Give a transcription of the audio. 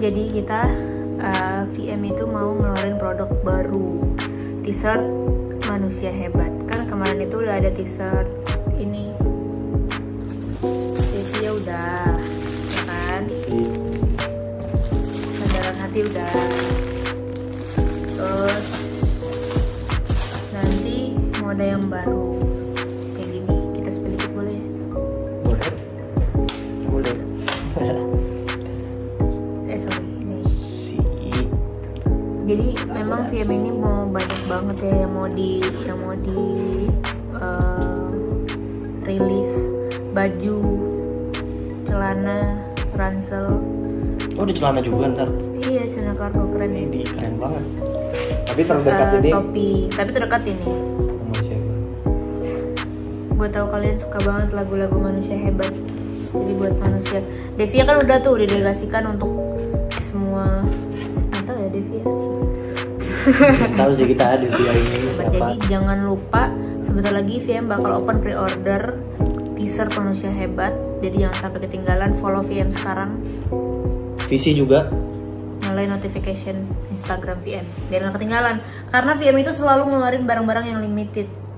Jadi kita VM itu mau ngeluarin produk baru, t-shirt manusia hebat. Kan kemarin itu udah ada t-shirt ini, ya udah, ya kan? Sandaran hati udah. Terus nanti mau ada yang baru. Jadi memang VM ini mau banyak banget ya yang mau di rilis, baju, celana, ransel. Oh, di celana juga ntar? Iya, celana kargo keren. Ini keren banget. Tapi terdekat ini. Topi, tapi terdekat ini. Manusia Hebat. Gue tahu kalian suka banget lagu-lagu Manusia Hebat. Jadi buat manusia. Devia kan udah tuh didelegasikan untuk semua. Atau ya Devia. Tahu sih kita ada Devia ini. Jadi jangan lupa sebentar lagi VM bakal open pre-order t-shirt Manusia Hebat. Jadi jangan sampai ketinggalan, follow VM sekarang. Visi juga. Nyalain notification Instagram VM. Biar nggak ketinggalan. Karena VM itu selalu ngeluarin barang-barang yang limited.